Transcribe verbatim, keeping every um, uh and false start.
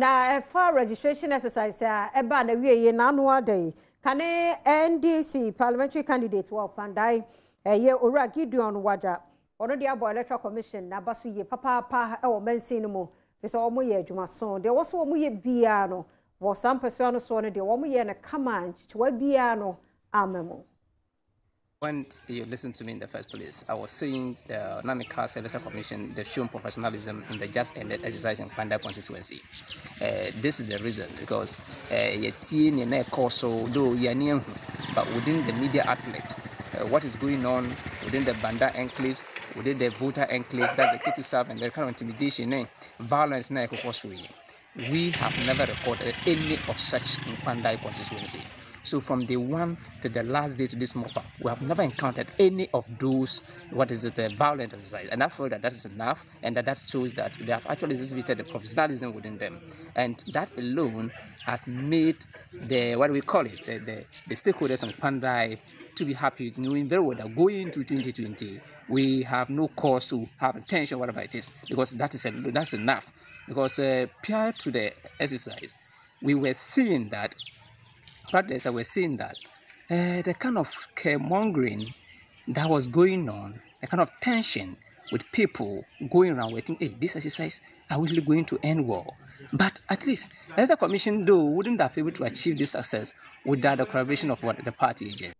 na for registration exercise eba na wieye na no adan kane N D C parliamentary candidate wa Kpandai eye ora Gideon waja ono dia bo Electoral Commission na baso ye papa pa e o mensin mu so omo ye adwuma so de wo so omo ye bia no wo some person no so no de omo ye na command chiwa bia no amemo. When you listened to me in the first place, I was saying the Nanika Selector Commission, they've shown professionalism in the just ended exercise in Kpandai constituency. Uh, this is the reason, because uh, but within the media outlet, uh, what is going on within the Bandar enclaves, within the voter enclave, that's the key to serve, and the kind of intimidation, eh, violence, eh, we have never recorded any of such in Kpandai constituency. So from day one to the last day to this MOPA, we have never encountered any of those, what is it, uh, violent exercise. And I feel that that is enough, and that that shows that they have actually exhibited the professionalism within them. And that alone has made the, what do we call it, the, the, the stakeholders on Kpandai to be happy, knowing very well that going into twenty twenty, we have no cause to have tension, whatever it is, because that is a, that's enough. Because uh, prior to the exercise, we were seeing that Brothers, I was seeing that uh, the kind of caremongering that was going on, the kind of tension with people going around waiting, hey, this exercise are really going to end well. But at least, the commission, though, wouldn't have been able to achieve this success without the collaboration of what the party agents.